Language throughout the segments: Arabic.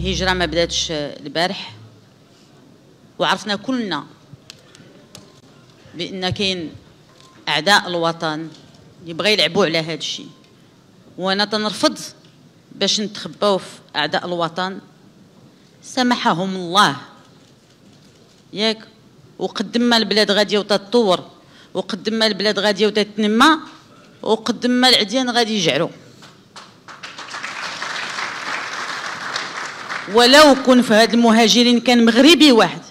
الهجرة ما بداتش البارح، وعرفنا كلنا بأن كاين أعداء الوطن اللي بغا يلعبوا على هذا الشيء، وأنا تنرفض باش نتخباو في أعداء الوطن، سامحهم الله ياك. وقدم ما البلاد غادية وتتطور، وقدم ما البلاد غادية وتتنمى، وقدم ما العديان غادي يجعرو. ولو كون في هاد المهاجرين كان مغربي واحد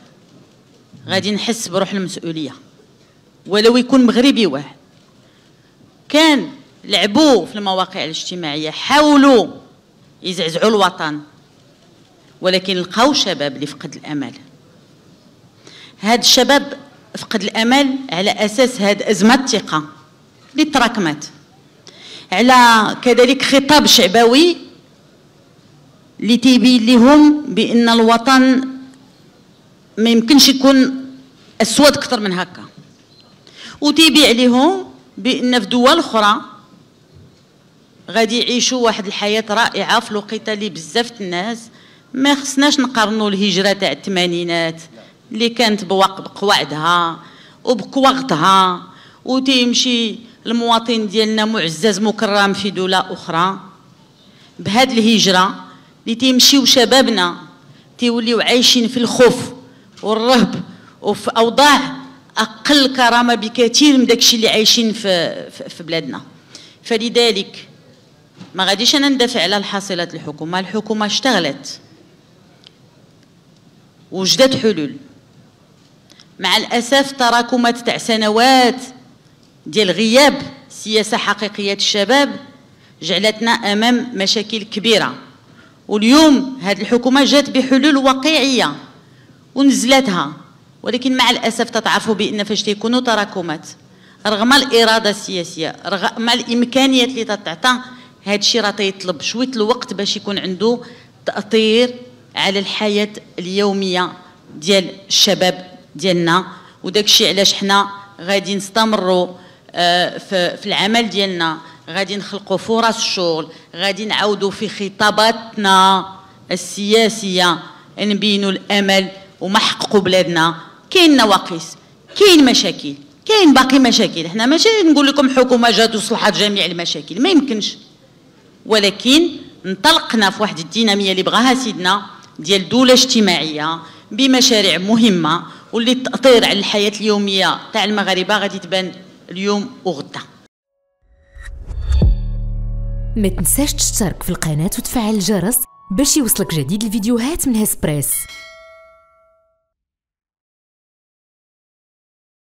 غادي نحس بروح المسؤولية، ولو يكون مغربي واحد. كان لعبوا في المواقع الاجتماعية، حاولوا يزعزعوا الوطن، ولكن لقاو شباب اللي فقد الأمل. هاد الشباب فقد الأمل على أساس هاد أزمة الثقة اللي تراكمت، على كذلك خطاب شعبوي اللي تيبين لهم بأن الوطن ما يمكنش يكون أسود أكثر من هكا، وتيبيع لهم بأن في دول أخرى غادي يعيشوا واحد الحياة رائعة في الوقيته اللي بزاف الناس. ما خصناش نقارنوا الهجرة تاع الثمانينات اللي كانت بقواعدها وبقواغتها، وتيمشي المواطن ديالنا معزز مكرم في دولة أخرى، بهاد الهجرة اللي تيمشيو شبابنا تيوليو عايشين في الخوف والرهب وفي أوضاع أقل كرامة بكثير من داكشي اللي عايشين في بلادنا. فلذلك ما غاديش أنا ندافع على الحاصلات الحكومة، الحكومة اشتغلت وجدت حلول. مع الأسف تراكمات تاع سنوات ديال غياب سياسة حقيقية الشباب جعلتنا أمام مشاكل كبيرة، واليوم هذه الحكومة جات بحلول واقعية ونزلتها، ولكن مع الأسف تتعرفوا بأن فاش تيكونوا تراكمات رغم الإرادة السياسية رغم الإمكانيات اللي تتعطى، هذا الشيء راه تيطلب شوية الوقت باش يكون عنده تأثير على الحياة اليومية ديال الشباب ديالنا. وداك الشيء علاش حنا غادي نستمروا في العمل ديالنا، غادي نخلقوا فرص الشغل، غادي نعاودوا في خطاباتنا السياسية نبينوا الأمل وما حققوا بلادنا. كاين نواقص، كاين مشاكل، كاين باقي مشاكل. حنا ماشي نقول لكم حكومة جات وصلحت جميع المشاكل، ما يمكنش، ولكن انطلقنا في واحد الدينامية اللي بغاها سيدنا ديال دولة اجتماعية بمشاريع مهمة، واللي التأثير على الحياة اليومية تاع المغاربة غادي تبان اليوم وغدا. ما تنساش تشترك في القناة وتفعل الجرس باش يوصلك جديد الفيديوهات من هسبريس.